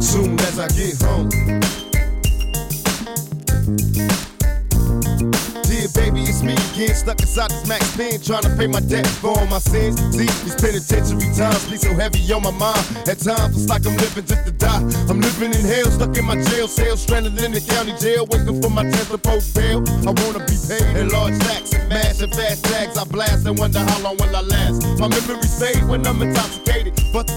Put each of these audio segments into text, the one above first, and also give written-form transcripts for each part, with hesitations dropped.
soon as I get home. Dear baby, it's me again, stuck inside this max pen, trying to pay my debt for all my sins. See, these penitentiary times be so heavy on my mind. At times, it's like I'm living just to die. I'm living in hell, stuck in my jail cell, stranded in the county jail, waiting for my 10th and post bail. I wanna be paid in large stacks, mash and fast tags. I blast and wonder how long will I last. My memories fade when I'm intoxicated, but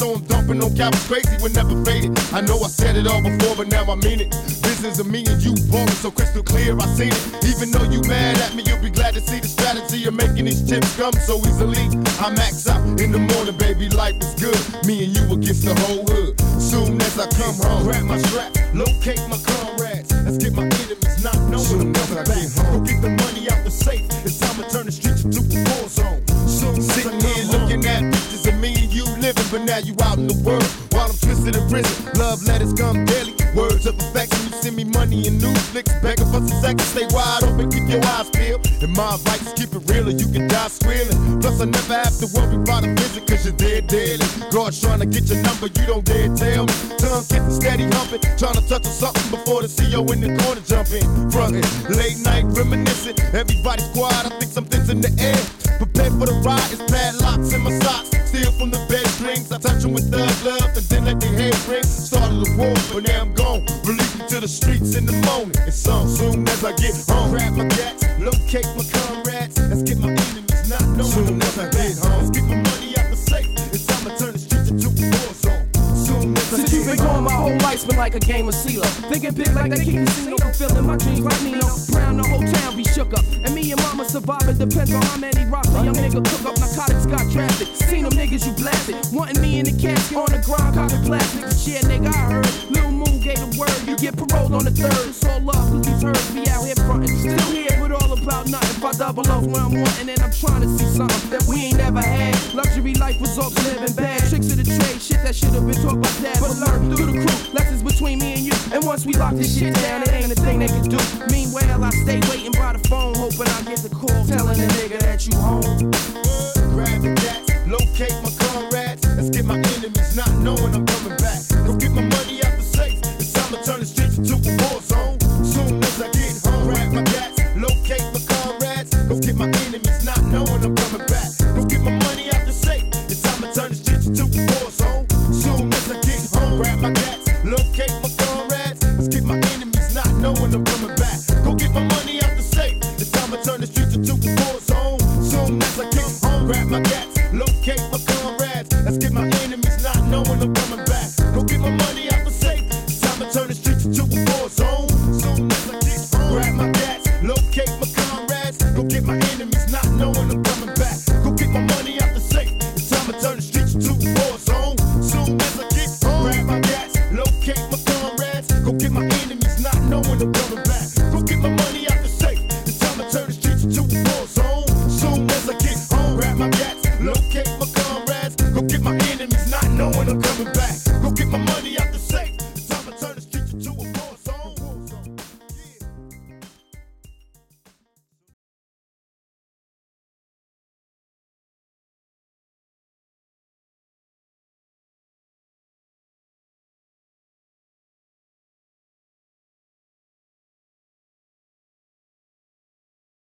so I'm dumping on cap, crazy, we're never faded. I know I said it all before, but now I mean it. Business of me and you, boring, so crystal clear, I seen it. Even though you mad at me, you'll be glad to see the strategy of making these chips come so easily. I max out in the morning, baby, life is good. Me and you against the whole hood. Soon as I come home, grab my strap, locate my comrades. Let's get my enemies knocked known. Soon as I get home, go get the money out the safe. It's time to turn the streets into a war zone. Soon sitting here looking at pictures of me and you living, but now you out in the world while I'm twisted in prison. Love letters come daily, words of affection. You send me money and new flicks, begging for some seconds. Stay wide open, keep your eyes peeled. And my advice is keep it real, or you can die squealing. Plus, I never have to worry about a visit, cause you're dead deadly. God's trying to get your number, you don't dare tell me. Tongue kissing, steady humping, trying to touch on something before the CO in the corner jumping. Frontin', late night reminiscing. Everybody's quiet, I think something's in the air. Prepare for the ride, it's padlocks in my socks. Steal from the bed strings, I touch them with thug love, and then let their head ring. Started a war, but now I'm gone. Release me to the streets in the morning. It's on soon as I get home. Grab my cats, locate my comrades. Let's get my enemies not known. Soon as I get home, let's get my money out the safe. It's time to turn the streets into a war zone. Soon as I get home. Since you've been gone, my whole life's been like a game of CeeLo. Thinking big like they keep casino, fulfilling my dreams like Nino. Brown, the whole town be shook up, and me and Mama surviving depends on how many rocks a young nigga cook up. Narcotics got traffic. Seen them niggas you blasted, wanting me in the casket on the ground, copping plastic. Shit, nigga, I heard Lil Moon gave the word. You get paroled on the 3rd. It's all love, 'cause these herbs be out here frontin'. Still here, but all about nothing. If I double off where I'm wanting, and I'm trying to see something that we ain't never had. Luxury life was all living bad. Tricks of the trade, shit that should've been taught by Dad. But learn through the crew, lessons between me and you. And once we lock this shit down, it ain't a thing they can do. Meanwhile, I stay waiting by the phone, hoping I get the call telling the nigga that you home. Grab the cats, locate my comrades. Let's get my enemies not knowing I'm coming back. Go get my money out the safe. It's time to turn the streets into a war zone. Soon as I get home, grab my cats, locate my comrades. Go get my enemies not knowing I'm coming back. Go get my money out the safe. It's time to turn the streets into a war zone. Soon as I get home, grab my cats, locate my comrades. Let's get my enemies not knowing I'm coming back. Go get my money out the safe. It's time to turn the streets into a war zone. Soon as I get home, grab my cats, locate my comrades. Let's get my enemies not knowing I'm coming back. Go get my money out the safe.